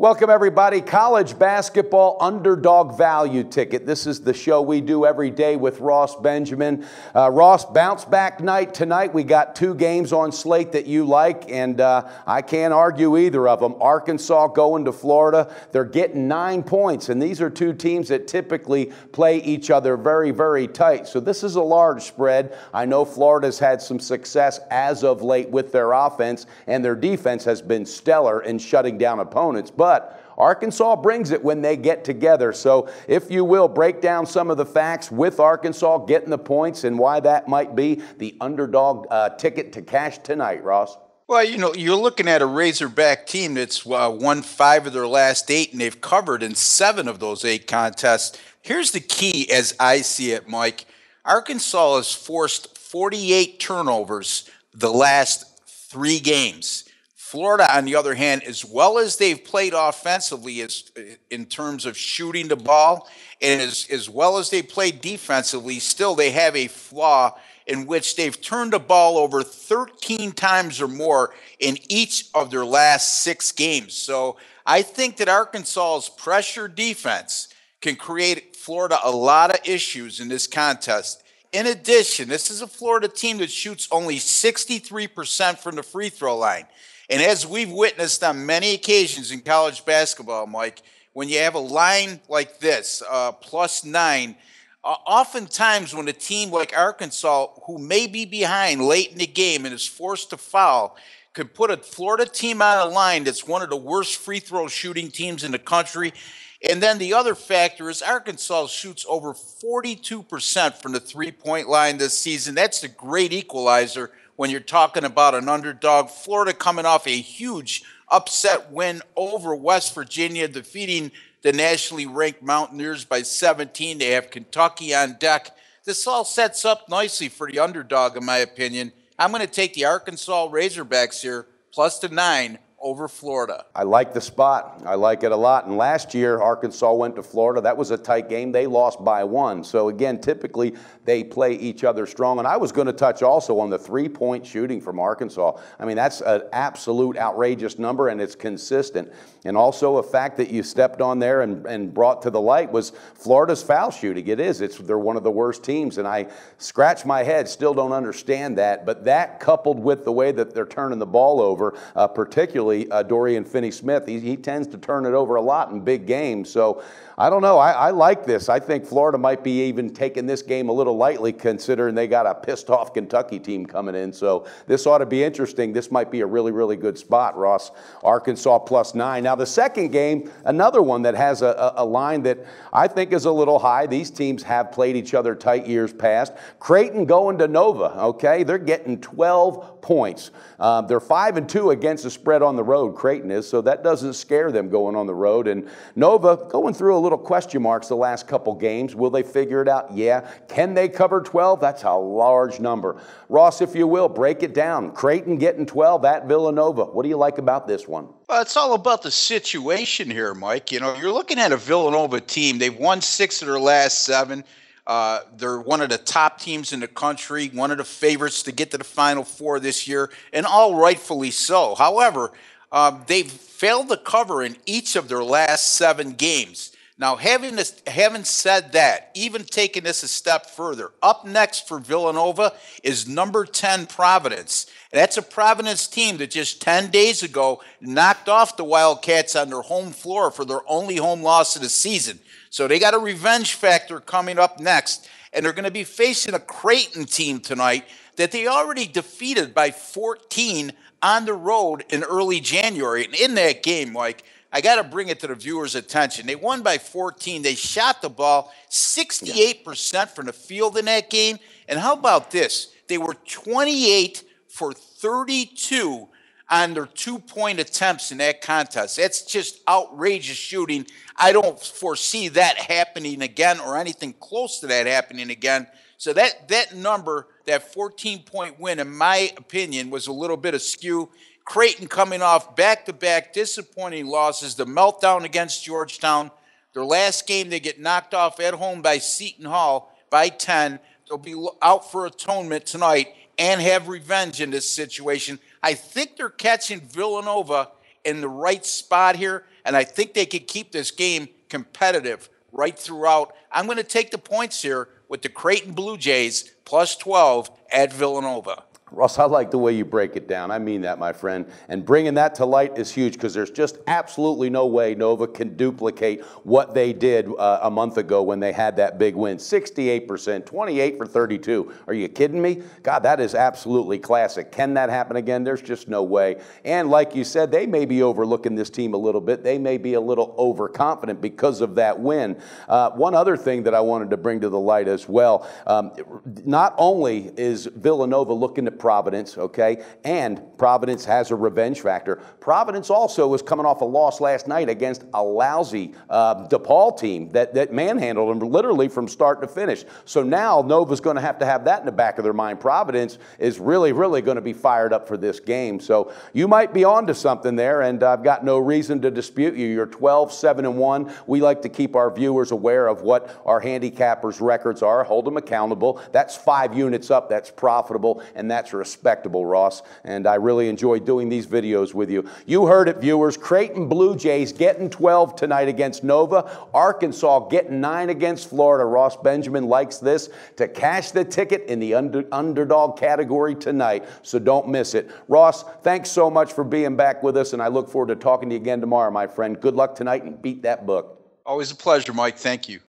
Welcome, everybody. College basketball underdog value ticket. This is the show we do every day with Ross Benjamin. Ross, bounce back night tonight. We got two games on slate that you like, and I can't argue either of them. Arkansas going to Florida. They're getting 9 points, and these are two teams that typically play each other very, very tight. So this is a large spread. I know Florida's had some success as of late with their offense, and their defense has been stellar in shutting down opponents. But Arkansas brings it when they get together. So if you will, break down some of the facts with Arkansas getting the points and why that might be the underdog ticket to cash tonight, Ross. Well, you know, you're looking at a Razorback team that's won 5 of their last 8, and they've covered in 7 of those 8 contests. Here's the key as I see it, Mike. Arkansas has forced 48 turnovers the last 3 games. Florida, on the other hand, as well as they've played offensively as in terms of shooting the ball, and as well as they played defensively, still they have a flaw in which they've turned the ball over 13 times or more in each of their last 6 games. So I think that Arkansas's pressure defense can create Florida a lot of issues in this contest. In addition, this is a Florida team that shoots only 63% from the free throw line. And as we've witnessed on many occasions in college basketball, Mike, when you have a line like this, +9, oftentimes when a team like Arkansas, who may be behind late in the game and is forced to foul, could put a Florida team on a line that's one of the worst free throw shooting teams in the country. And then the other factor is Arkansas shoots over 42% from the three-point line this season. That's the great equalizer when you're talking about an underdog. Florida coming off a huge upset win over West Virginia, defeating the nationally ranked Mountaineers by 17. They have Kentucky on deck. This all sets up nicely for the underdog, in my opinion. I'm going to take the Arkansas Razorbacks here, +9. Over Florida. I like the spot. I like it a lot. And last year, Arkansas went to Florida. That was a tight game. They lost by 1. So again, typically they play each other strong. And I was going to touch also on the three-point shooting from Arkansas. I mean, that's an absolute outrageous number, and it's consistent. And also a fact that you stepped on there and brought to the light was Florida's foul shooting. It is. They're one of the worst teams. And I scratch my head, still don't understand that. But that coupled with the way that they're turning the ball over, particularly Dorian Finney-Smith, he tends to turn it over a lot in big games. So I don't know. I like this. I think Florida might be even taking this game a little lightly, considering they got a pissed off Kentucky team coming in. So this ought to be interesting. This might be a really, really good spot, Ross. Arkansas +9. Now the second game, another one that has a line that I think is a little high. These teams have played each other tight years past. Creighton going to Nova. Okay, they're getting 12 points. They're 5-2 against the spread on the road, Creighton is, so that doesn't scare them going on the road. And Nova going through a little question marks the last couple games. Will they figure it out? Yeah. Can they cover 12? That's a large number. Ross, if you will, break it down. Creighton getting 12 at Villanova. What do you like about this one? Well, it's all about the situation here, Mike. You know, you're looking at a Villanova team. They've won 6 of their last 7. They're one of the top teams in the country, one of the favorites to get to the Final Four this year, and all rightfully so. However, they've failed to cover in each of their last 7 games. Now, having said that, even taking this a step further, up next for Villanova is number 10 Providence. And that's a Providence team that just 10 days ago knocked off the Wildcats on their home floor for their only home loss of the season. So they got a revenge factor coming up next, and they're going to be facing a Creighton team tonight that they already defeated by 14 on the road in early January. And in that game, Mike, I got to bring it to the viewers' attention. They won by 14. They shot the ball 68% from the field in that game. And how about this? They were 28 for 32 on their 2-point attempts in that contest. That's just outrageous shooting. I don't foresee that happening again or anything close to that happening again. So that number, that 14-point win, in my opinion, was a little bit askew. Creighton coming off back-to-back disappointing losses, the meltdown against Georgetown. Their last game, they get knocked off at home by Seton Hall by 10. They'll be out for atonement tonight and have revenge in this situation. I think they're catching Villanova in the right spot here, and I think they could keep this game competitive right throughout. I'm going to take the points here with the Creighton Blue Jays, plus 12 at Villanova. Ross, I like the way you break it down. I mean that, my friend. And bringing that to light is huge because there's just absolutely no way Nova can duplicate what they did a month ago when they had that big win. 68%, 28 for 32. Are you kidding me? God, that is absolutely classic. Can that happen again? There's just no way. And like you said, they may be overlooking this team a little bit. They may be a little overconfident because of that win. One other thing that I wanted to bring to the light as well, not only is Villanova looking to Providence, okay, and Providence has a revenge factor. Providence also was coming off a loss last night against a lousy DePaul team that manhandled them literally from start to finish. So now Nova's going to have that in the back of their mind. Providence is really, really going to be fired up for this game. So you might be onto something there, and I've got no reason to dispute you. You're 12-7-1. We like to keep our viewers aware of what our handicappers' records are, hold them accountable. That's 5 units up. That's profitable, and that's respectable, Ross, and I really enjoy doing these videos with you. You heard it, viewers. Creighton Blue Jays getting 12 tonight against Nova. Arkansas getting 9 against Florida. Ross Benjamin likes this to cash the ticket in the underdog category tonight, so don't miss it. Ross, thanks so much for being back with us, and I look forward to talking to you again tomorrow, my friend. Good luck tonight and beat that book. Always a pleasure, Mike. Thank you.